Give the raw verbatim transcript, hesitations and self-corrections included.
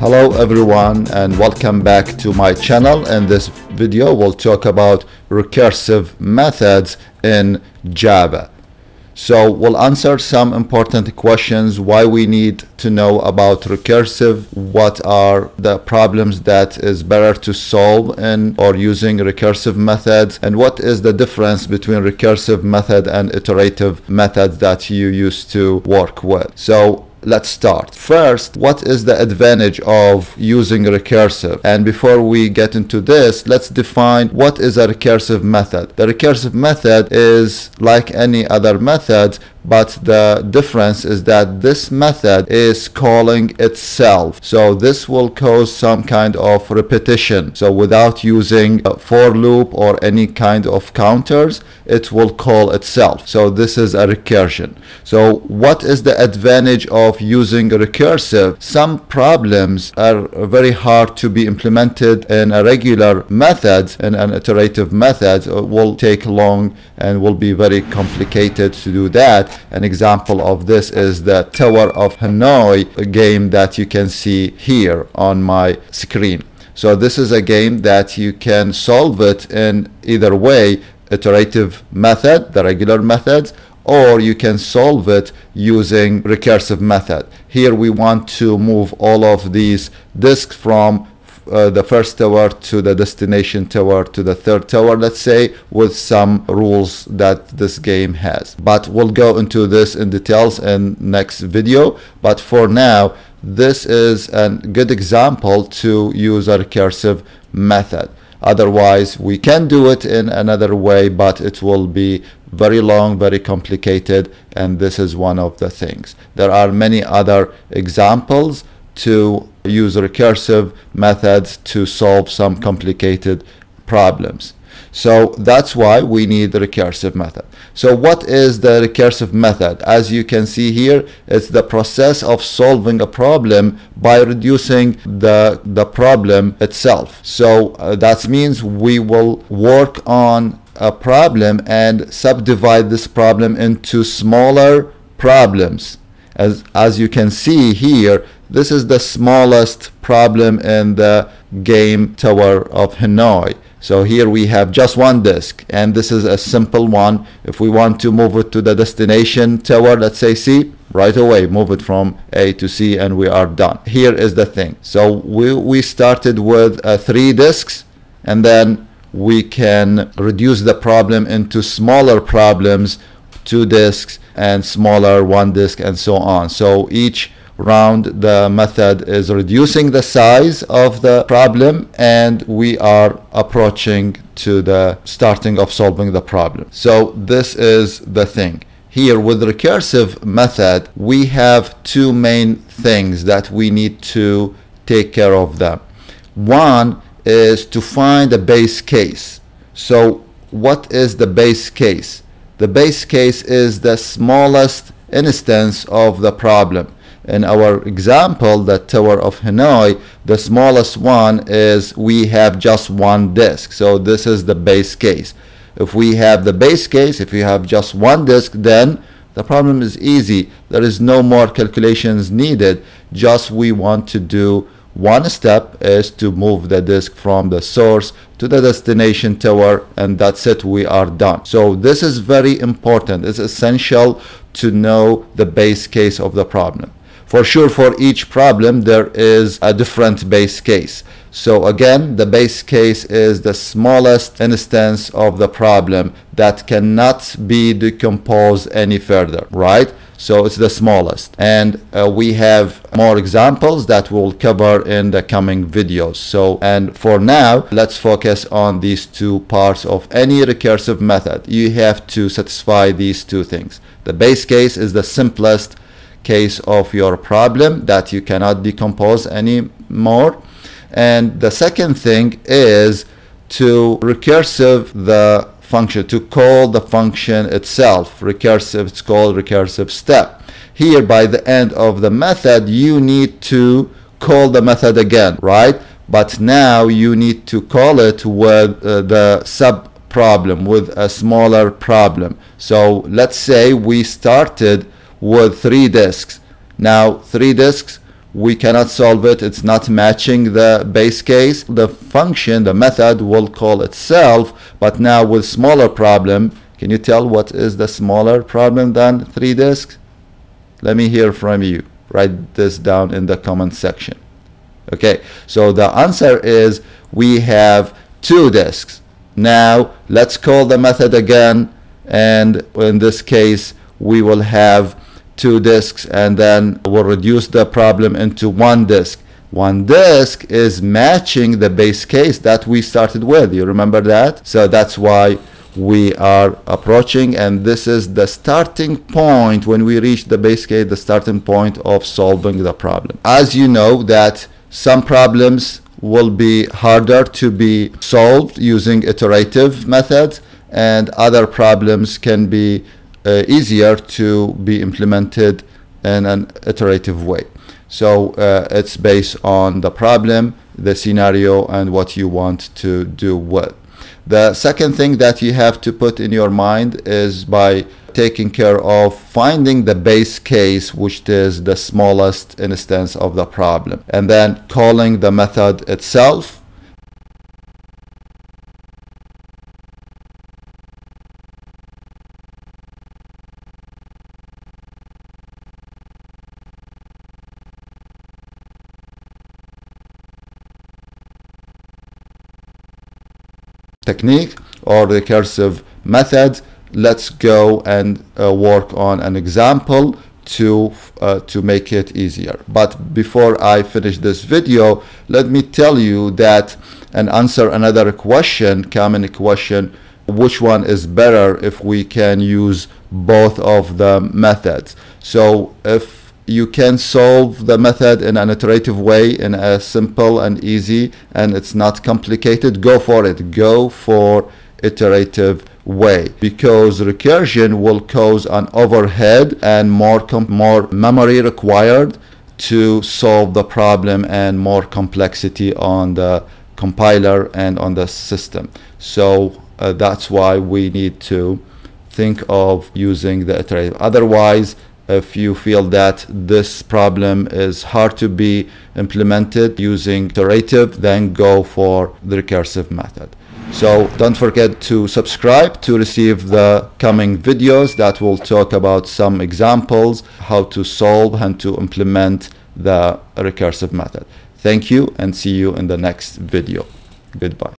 Hello everyone and welcome back to my channel. In this video we'll talk about recursive methods in Java. So we'll answer some important questions, why we need to know about recursive, what are the problems that is better to solve in or using recursive methods, and what is the difference between recursive method and iterative methods that you used to work with. So let's start. First, what is the advantage of using recursive? And before we get into this, let's define what is a recursive method. The recursive method is like any other method, but the difference is that this method is calling itself. So this will cause some kind of repetition. So without using a for loop or any kind of counters, it will call itself. So this is a recursion. So what is the advantage of using recursive? Some problems are very hard to be implemented in a regular method, and an iterative method will take long and will be very complicated to do that. An example of this is the Tower of Hanoi, a game that you can see here on my screen. So this is a game that you can solve it in either way, iterative method, the regular methods, or you can solve it using recursive method. Here we want to move all of these disks from Uh, the first tower to the destination tower to the third tower, let's say, with some rules that this game has. But we'll go into this in details in next video. But for now, this is a good example to use a recursive method. Otherwise, we can do it in another way, but it will be very long, very complicated, and this is one of the things. There are many other examples to use recursive methods to solve some complicated problems. So that's why we need the recursive method. So what is the recursive method? As you can see here, it's the process of solving a problem by reducing the, the problem itself. So uh, that means we will work on a problem and subdivide this problem into smaller problems. As, as you can see here, this is the smallest problem in the game Tower of Hanoi. So here we have just one disk, and this is a simple one. If we want to move it to the destination tower, let's say C, right away move it from A to C and we are done. Here is the thing. So we, we started with uh, three disks, and then we can reduce the problem into smaller problems, two disks and smaller, one disk, and so on. So each round the method is reducing the size of the problem, and we are approaching to the starting of solving the problem. So this is the thing. Here with recursive method, we have two main things that we need to take care of them. One is to find a base case. So what is the base case? The base case is the smallest instance of the problem. In our example, the Tower of Hanoi, the smallest one is we have just one disk. So this is the base case. If we have the base case, if we have just one disk, then the problem is easy. There is no more calculations needed. Just we want to do one step is to move the disk from the source to the destination tower, and that's it, we are done. So this is very important. It's essential to know the base case of the problem. For sure, for each problem, there is a different base case. So again, the base case is the smallest instance of the problem that cannot be decomposed any further, right? So it's the smallest. And uh, we have more examples that we'll cover in the coming videos. So, and for now, let's focus on these two parts of any recursive method. You have to satisfy these two things. The base case is the simplest case of your problem that you cannot decompose anymore, and the second thing is to recursive the function, to call the function itself. Recursive, it's called recursive step. Here by the end of the method you need to call the method again, right? But now you need to call it with uh, the sub problem, with a smaller problem. So let's say we started with three disks. Now three disks, we cannot solve it. It's not matching the base case. The function, the method will call itself, but now with smaller problem. Can you tell what is the smaller problem than three disks? Let me hear from you. Write this down in the comment section. Okay, so the answer is we have two disks. Now let's call the method again, and in this case we will have two disks, and then we'll reduce the problem into one disk. One disk is matching the base case that we started with. You remember that? So that's why we are approaching, and this is the starting point. When we reach the base case, the starting point of solving the problem. As you know that some problems will be harder to be solved using iterative methods, and other problems can be uh, easier to be implemented in an iterative way. So uh, it's based on the problem, the scenario, and what you want to do with. The second thing that you have to put in your mind is by taking care of finding the base case, which is the smallest instance of the problem, and then calling the method itself. Technique or recursive method. Let's go and uh, work on an example to uh, to make it easier. But before I finish this video, let me tell you that and answer another question, common question: which one is better if we can use both of the methods? So if you can solve the method in an iterative way, in a simple and easy, and it's not complicated, go for it. Go for iterative way, because recursion will cause an overhead and more more memory required to solve the problem, and more complexity on the compiler and on the system. So uh, that's why we need to think of using the iterative. Otherwise, if you feel that this problem is hard to be implemented using iterative, then go for the recursive method. So don't forget to subscribe to receive the coming videos that will talk about some examples, how to solve and to implement the recursive method. Thank you, and see you in the next video. Goodbye.